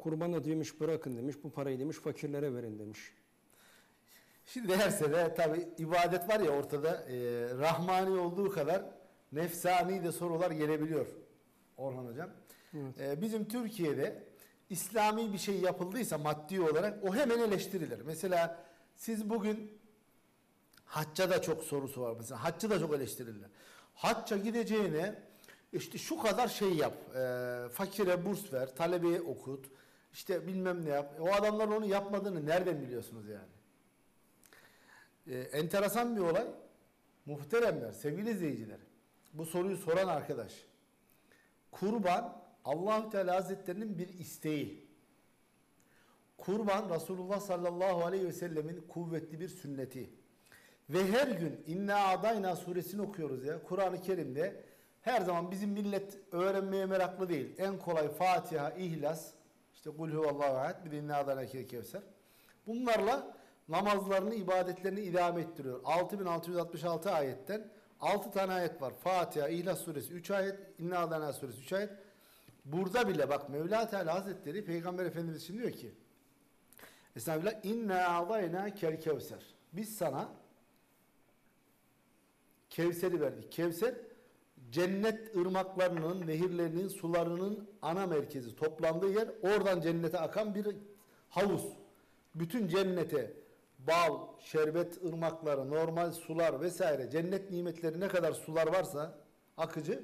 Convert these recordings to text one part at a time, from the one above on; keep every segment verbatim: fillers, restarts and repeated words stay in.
kurbanı demiş bırakın demiş, bu parayı demiş fakirlere verin demiş. Şimdi derse de tabi ibadet var ya ortada, e, rahmani olduğu kadar nefsani de sorular gelebiliyor Orhan Hocam. Evet. E, bizim Türkiye'de İslami bir şey yapıldıysa maddi olarak o hemen eleştirilir. Mesela siz bugün hacca da çok sorusu var. Mesela hacca da çok eleştirirler. Hacca gideceğine işte şu kadar şey yap, e, fakire burs ver, talebeye okut, işte bilmem ne yap. O adamların onu yapmadığını nereden biliyorsunuz yani? E, enteresan bir olay. Muhteremler, sevgili izleyiciler, bu soruyu soran arkadaş, kurban Allah-u Teala Hazretlerinin bir isteği. Kurban Resulullah sallallahu aleyhi ve sellemin kuvvetli bir sünneti. Ve her gün İnna Adayna suresini okuyoruz ya. Kur'an-ı Kerim'de her zaman bizim millet öğrenmeye meraklı değil. En kolay Fatiha, İhlas, işte Kul Huvallahu Ahad, bir de İnna Adayna Kevser. Bunlarla namazlarını, ibadetlerini idame ettiriyor. altı bin altı yüz altmış altı ayetten altı tane ayet var. Fatiha, İhlas suresi üç ayet, İnna Adayna suresi üç ayet. Burada bile bak Mevla Teala Hazretleri Peygamber Efendimiz için diyor ki Estağfirullah, İnna Adayna Kevser. Biz sana Kevser'i verdik. Kevser cennet ırmaklarının, nehirlerinin, sularının ana merkezi, toplandığı yer. Oradan cennete akan bir havuz. Bütün cennete bal, şerbet ırmakları, normal sular vesaire, cennet nimetleri ne kadar sular varsa akıcı,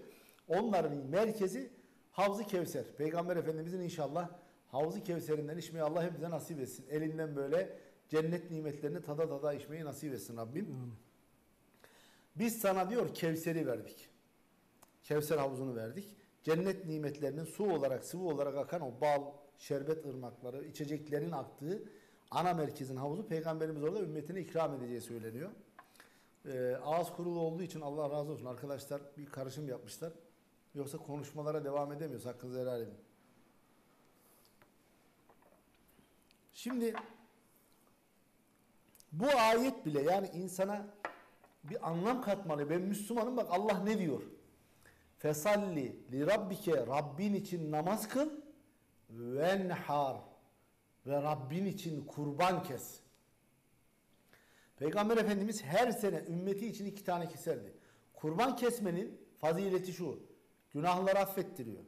onların merkezi Havz-ı Kevser. Peygamber Efendimizin inşallah Havz-ı Kevser'inden içmeyi Allah hepimize nasip etsin. Elinden böyle cennet nimetlerini tada tada içmeyi nasip etsin Rabbim. Hmm. Biz sana diyor Kevser'i verdik. Kevser havuzunu verdik. Cennet nimetlerinin su olarak, sıvı olarak akan o bal, şerbet ırmakları, içeceklerin aktığı ana merkezin havuzu. Peygamberimiz orada ümmetine ikram edeceği söyleniyor. Ee, ağız kurulu olduğu için Allah razı olsun arkadaşlar bir karışım yapmışlar. Yoksa konuşmalara devam edemiyoruz. Hakkınızı helal edin. Şimdi bu ayet bile yani insana bir anlam katmalı. Ben Müslümanım, bak Allah ne diyor? Fesalli li rabbike, Rabbin için namaz kıl, venhar ve Rabbin için kurban kes. Peygamber Efendimiz her sene ümmeti için iki tane keserdi. Kurban kesmenin fazileti şu: günahları affettiriyor.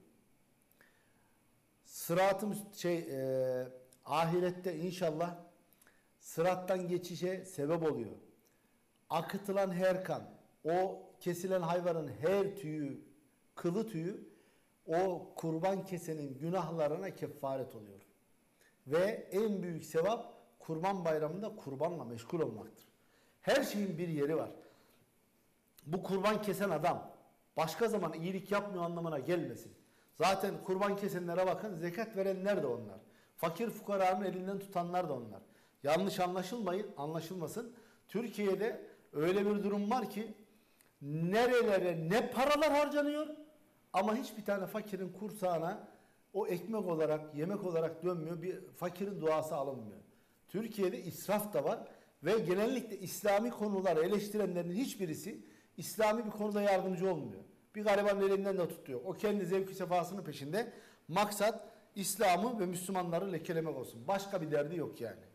Sıratı şey e, ahirette inşallah sırattan geçişe sebep oluyor. Akıtılan her kan, o kesilen hayvanın her tüyü, kılı tüyü o kurban kesenin günahlarına kefaret oluyor. Ve en büyük sevap kurban bayramında kurbanla meşgul olmaktır. Her şeyin bir yeri var. Bu kurban kesen adam başka zaman iyilik yapmıyor anlamına gelmesin. Zaten kurban kesenlere bakın, zekat verenler de onlar. Fakir fukaranın elinden tutanlar da onlar. Yanlış anlaşılmayın, anlaşılmasın. Türkiye'de öyle bir durum var ki nerelere ne paralar harcanıyor ama hiçbir tane fakirin kursağına o ekmek olarak, yemek olarak dönmüyor. Bir fakirin duası alınmıyor. Türkiye'de israf da var ve genellikle İslami konuları eleştirenlerin hiçbirisi İslami bir konuda yardımcı olmuyor. Bir garibanın elinden de tutuyor. O kendi zevki sefasının peşinde. Maksat İslam'ı ve Müslümanları lekelemek olsun. Başka bir derdi yok yani.